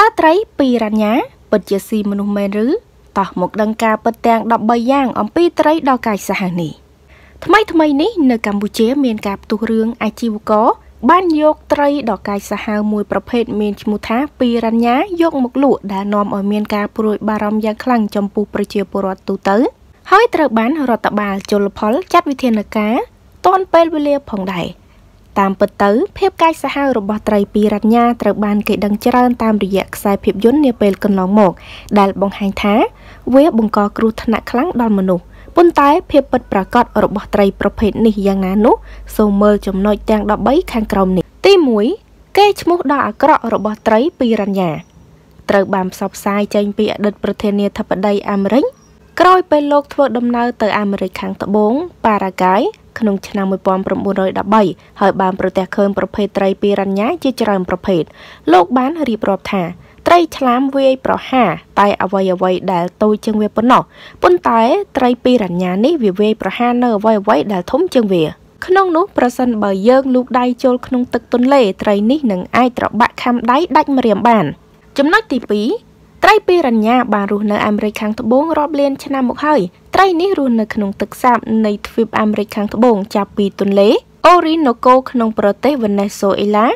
ตาไตรปีรัญญาเปิดเจสีมนุษย์เมรุต่อหมกดังกาเปิดแตงดอกใบย่างอมปีไตรดอกไก่สหานีทำไมนี้ในกัมพูชีเมียนกับตัวเรื่องอาชีวกอบ้านยกไตรดอกไก่สหามวยประเภทเมียนชมุทะปีรัญญายกหมกหลุดานอมอเมียนกาปลุยบารมยังคลังจมปูประเชียปรอดตูเตอร์ให้ตรบ้านรอตบาลจลพลจัดวิเทนกาตอนเปิดเวลีผ่องใดตามเปิดเต๋อเพียบไก่สหารบไตรปีรัญญาตรบ้านเกิดดังเจริญตามระยะสายเพียบย้นเนเปลกันหลงหมกได้บังหายท้าเว็บบงกอกรูธนาคลังดอนมนุปุ่นตายเพียบเปิดประกอบรบไตรประเภทนี้อย่างนั้นนุโซเมอร์จำนวนแตงดอกใบคันกรมนี่ตีมวยเกชมุกดอกกระรบไตรปีรัญญาตรบ้านสอบสายใจเปียดัดประเทศเนธปดัยอเมริกกลอยเป็นโลกทั่วดำเนินเตออเมริกันตะบงปารากายขนมชนะมวยปอมประมูลอยดับใบหอยบานประแตกเคิมประเภทไตรปีรัญญาเจริญประเภทโลกบ้านรีบรอบท่าไตรฉลามเวย์ประหาไตอวัยวัยได้ตัวเจงเวปนอกปนไตไตรปีรัญญานี้วิเวประหาเนอวัยวัยได้ทมเจงเวขนมนุประสันเบยเยิงลูกได้โจลขนมตึกต้นเล่ไตรนี้หนึ่งไอตรบะคำได้ดักมาเรียมบ้านจำนวนตีปีไตรปีรัญญาบารูนอเมริกันตะบงรอบเลียนชนะมุกเฮยไตรนี้รูนขนมตึกสามในทวีปอเมริกันตะบงจากปีตุนเลโอริโนโกขนมประเทศเวเนซุเอลา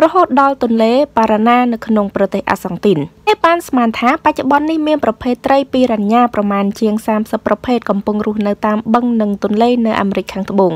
รหดดอลตุนเลปารานาในขนมประเทศอาสังตินในปานสมานท้าปัจจุบันนี้มีประเภทไตรปีรัญญาประมาณเชียงสามสับประเภทกำปงรูนตามบังหนึ่งตุนเลในอเมริกันตะบง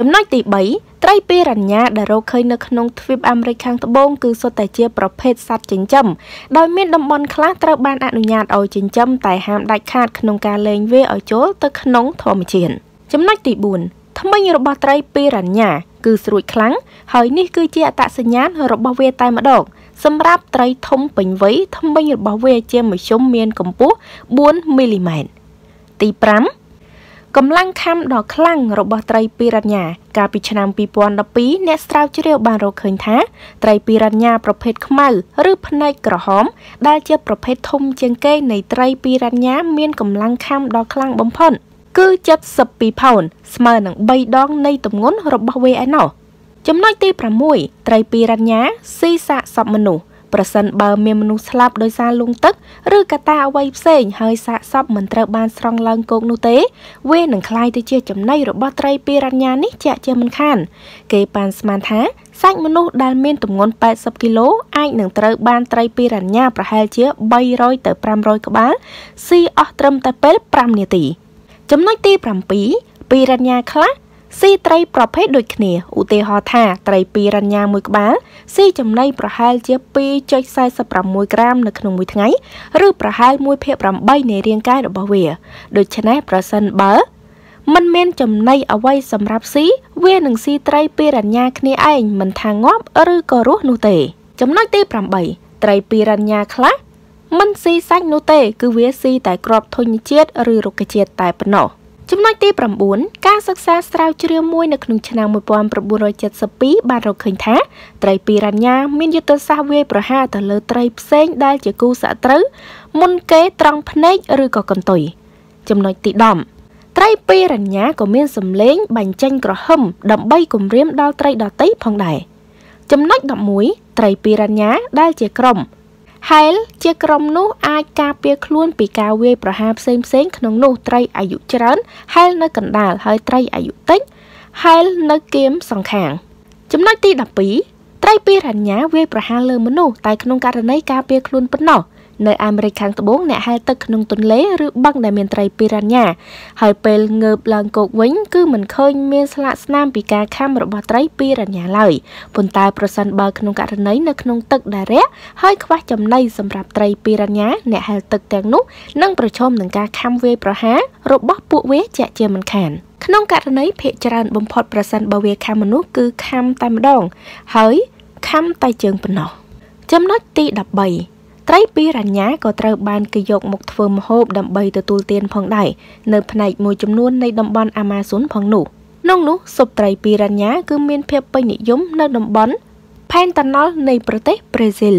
จำนวนตีใบไตรปีรัญญาได้เราเคยในขนมทวีปอเมริกันตะบงคือโซเตเจียประเภทสัตว์จิงจำโดยมีดมบอลคลาสตรบานอนุญาตเอาจิงจำแต่ห้ามได้ขาดขนมการเลงเวอโจตะขนมทอมเชียนจำนวนตีบุญทำไมรบไตรปีรัญญาคือสรุปครั้งหอยนี่คือเจียตะสัญญาณรบเวตายมาดอกสำหรับไตรทมเป็นไว้ทำไมรบเวเจียมชมเมียนกัมพู4 มิลลิเมตรตีปรำกำลังคำดอกคลั่งรบไตรปีรัญญากาปิชนามปีปอนดับปีเนสตราเจเรียบานโรเคินท้าไตรปีรัญญาประเภทขมาหรือพนัยกระหอมได้เจียประเภททมเจียงเก้ในไตรปีรัญญาเมียนกำลังคำดอกคลั่งบมพ่นคือ70 ปี สมานใบดองในตำงนรบเวไอหนอจำนวนตีประมุยไตรปีรัญญาซีสะสับมนุประสันเบอร์เมียมนุษย์ลับโดยซาลุงตึกหรือกาตาไวเซงเฮยสะซอบเหมือนตะบานสรองลังโกนูเตเวหนึ่งคลายที่เชื่อจำในรบไตรปีรัญญานี้จะเจอมันขันเกปานสมานท้าสร้างมนุษย์ดานเมียนตุ่มงน80 กิโลไอหนึ่งตะบานไตรปีรัญญาประหารเชื่อ200 เตอร์ 300กบ้านซีออตรมตะเปิลปรามเนตีจำนวนตีปรามปีปีรัญญาคละซีไตรประเภทโดยเนียอุเทหอธาไตรปีรัญญามวยกบ้านซีจำในประหารเจียปีจอยไซสปรามวยกรามในขนมมวยทั้งไงหรือประหารมวยเพลปรำใบในเรียงกายดอกบเวียโดยชนะประสันเบอร์มันเมนจำในเอาไว้สำหรับซีเวหนึ่งซีไตรปีรัญญาเนียไอมันทางงอบหรือกรุนูเตจำนวนตีปรำใบไตรปีรัญญาคละมันซีไซนูเตคือเวซีแต่กรอบทนเจียดหรือโรกเจียดแต่ปนอจำนวนตีปรำบุญการศึกษาสตราวเจริญมวยในขนมชนะมวยปอมประบุรอย70 ปีบานเราเคยท้าไตรปีรัญญาเมียนยุติศาสตร์เวประหาแต่เลอไตรเซงได้จากกูสะตรึมุนเกตรังพเนจหรือก่อกันตุยจำนวนตีดอมไตรปีรัญญาก็เมียนสำเล้งบังจังกระหึ่มดำใบกลุ่มเรียมดาวไตรดาวตีพองใดจำนวนดอกมวยไตรปีรัญญาได้จากกรมไฮล์เจียกรมนู้อายกาเปียคล้วนปีกาเวประหาเซงขนมนู้ไตรอายุเจริญไฮล์นักกันดาลไฮไตรอายุเต็งไฮล์นักเกมสองแข่งจำนวนตีดับปีไตรปีรัญญาเวประหาเลอมนู้ไตขนมการในกาเปียคล้วนปนนอในอเมริกันตะบงเนี่ยไฮตึกขนมตุนเล่หรือบังในเมียนไตรปีรัญญาไฮเปิลเงือบหลังกบวิ่งคือเหมือนเคยเมียนสลัดน้ำปีกาข้ามรบไตรปีรัญญาเลยปนตายประสันเบอร์ขนมการในในขนมตึกดาเร่ไฮคว้าจำในสำหรับไตรปีรัญญาเนี่ยไฮตึกแตงนุนั่งประชมหนึ่งกาข้ามเวประหารบปุเวจะเจมันแขนขนมการในเพจรันบมพอดประสันเบอร์เวข้ามมนุษย์คือข้ามตามดองเฮ้ยข้ามไตเจิงปนอจำนวนตีดับใบไตรปีรัญญาก็ตรบานกยกหมกเฟิร์มโฮบดำใบตะตูเตียนพองได้ในผนังมวยจำนวนในดำบอลอามาสุนพองหนุน้องนุศพไตรปีรัญญาคือเมียนเพียบไปนิยมในดำบอลแพนตานอลในประเทศบราซิล